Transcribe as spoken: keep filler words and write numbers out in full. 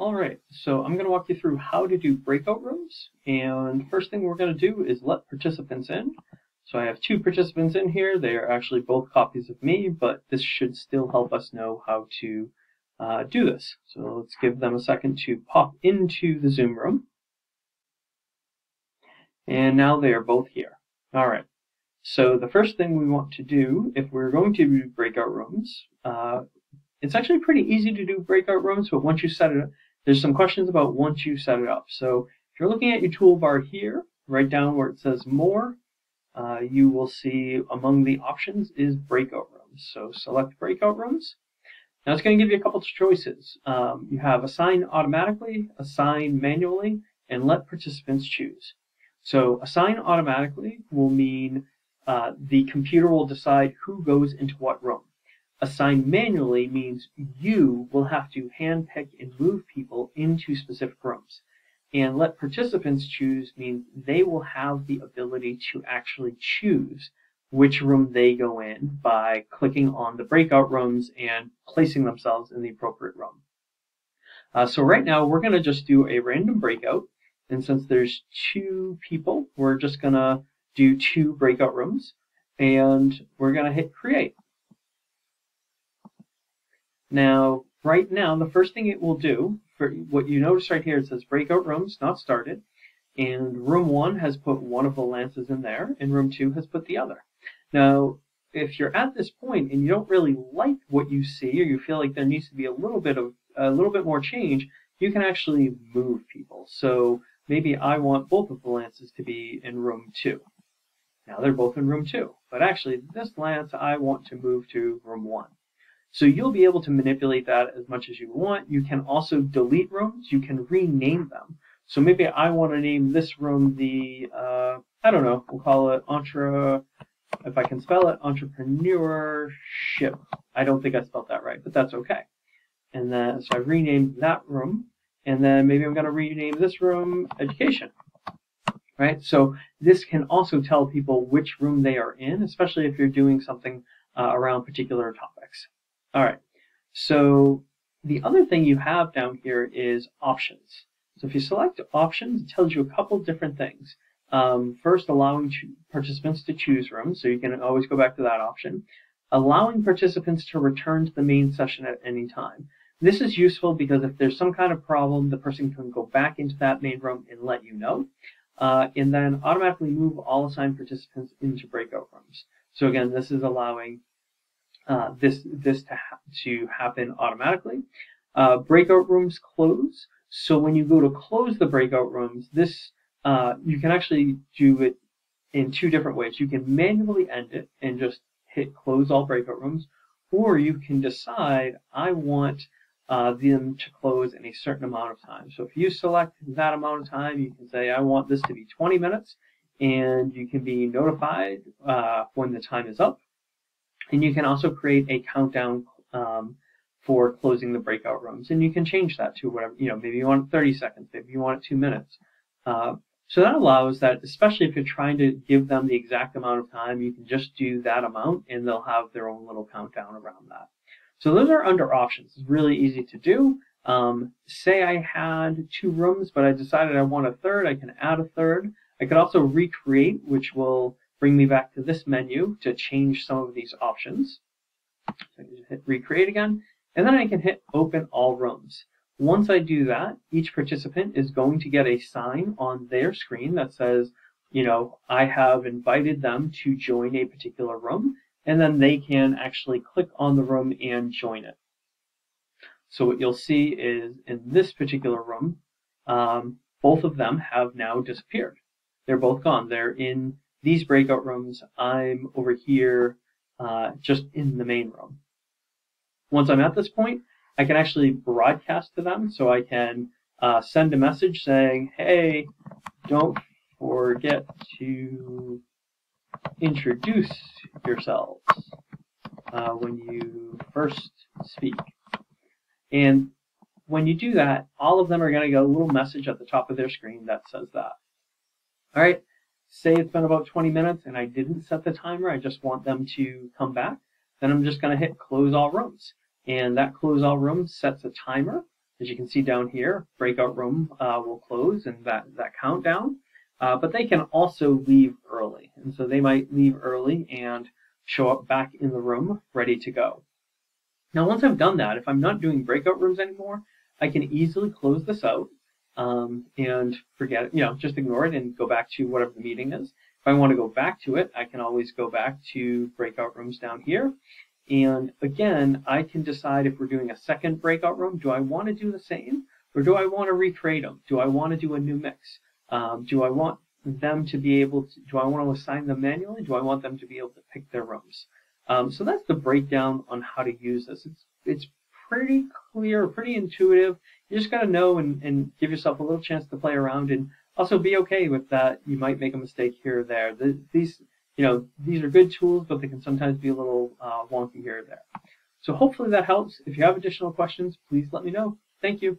All right, so I'm going to walk you through how to do breakout rooms. And first thing we're going to do is let participants in. So I have two participants in here. They are actually both copies of me, but this should still help us know how to uh, do this. So let's give them a second to pop into the Zoom room. And now they are both here. All right, so the first thing we want to do, if we're going to do breakout rooms, uh, it's actually pretty easy to do breakout rooms, but once you set it up, there's some questions about once you set it up. So if you're looking at your toolbar here, right down where it says more, uh, you will see among the options is breakout rooms. So select breakout rooms. Now it's going to give you a couple of choices. Um, you have assign automatically, assign manually, and let participants choose. So assign automatically will mean uh, the computer will decide who goes into what room. Assign manually means you will have to handpick and move people into specific rooms. And let participants choose means they will have the ability to actually choose which room they go in by clicking on the breakout rooms and placing themselves in the appropriate room. Uh, so right now we're going to just do a random breakout. And since there's two people, we're just going to do two breakout rooms. And we're going to hit create. Now, right now, the first thing it will do, for what you notice right here, it says breakout rooms not started, and room one has put one of the lances in there, and room two has put the other. Now, if you're at this point and you don't really like what you see, or you feel like there needs to be a little bit of a little bit more change, you can actually move people. So maybe I want both of the lances to be in room two. Now they're both in room two, but actually this lance I want to move to room one. So you'll be able to manipulate that as much as you want. You can also delete rooms. You can rename them. So maybe I want to name this room the, uh, I don't know, we'll call it entre, if I can spell it, entrepreneurship. I don't think I spelled that right, but that's okay. And then, so I renamed that room. And then maybe I'm going to rename this room education. Right? So this can also tell people which room they are in, especially if you're doing something uh, around particular topics. All right, so the other thing you have down here is options. So if you select options, it tells you a couple different things. Um, first, allowing participants to choose rooms, so you can always go back to that option. Allowing participants to return to the main session at any time. This is useful because if there's some kind of problem, the person can go back into that main room and let you know, uh, and then automatically move all assigned participants into breakout rooms. So again, this is allowing Uh, this this to, ha to happen automatically. Uh, breakout rooms close. So when you go to close the breakout rooms, this uh, you can actually do it in two different ways. You can manually end it and just hit close all breakout rooms, or you can decide I want uh, them to close in a certain amount of time. So if you select that amount of time, you can say I want this to be twenty minutes, and you can be notified uh, when the time is up. And you can also create a countdown um, for closing the breakout rooms. And you can change that to whatever, you know, maybe you want it thirty seconds, maybe you want it two minutes. Uh, so that allows that, especially if you're trying to give them the exact amount of time, you can just do that amount and they'll have their own little countdown around that. So those are under options. It's really easy to do. Um, say I had two rooms, but I decided I want a third, I can add a third. I could also recreate, which will bring me back to this menu to change some of these options. So I can just hit recreate again, and then I can hit open all rooms. Once I do that, each participant is going to get a sign on their screen that says, you know, I have invited them to join a particular room, and then they can actually click on the room and join it. So what you'll see is in this particular room, um, both of them have now disappeared. They're both gone. They're in these breakout rooms. I'm over here uh, just in the main room. Once I'm at this point, I can actually broadcast to them. So I can uh, send a message saying, hey, don't forget to introduce yourselves uh, when you first speak. And when you do that, all of them are going to get a little message at the top of their screen that says that. All right. Say it's been about twenty minutes and I didn't set the timer, I just want them to come back, then I'm just going to hit close all rooms. And that close all rooms sets a timer as you can see down here, breakout room uh, will close and that, that countdown. Uh, but they can also leave early. And so they might leave early and show up back in the room ready to go. Now, once I've done that, if I'm not doing breakout rooms anymore, I can easily close this out um, and forget it, you know, just ignore it and go back to whatever the meeting is. If I want to go back to it, I can always go back to breakout rooms down here. And again, I can decide if we're doing a second breakout room, do I want to do the same or do I want to recreate them? Do I want to do a new mix? Um, do I want them to be able to, do I want to assign them manually? Do I want them to be able to pick their rooms? Um, so that's the breakdown on how to use this. It's, it's pretty clear, pretty intuitive. You just got to know and, and give yourself a little chance to play around and also be okay with that. You might make a mistake here or there. The, these, you know, these are good tools, but they can sometimes be a little uh, wonky here or there. So hopefully that helps. If you have additional questions, please let me know. Thank you.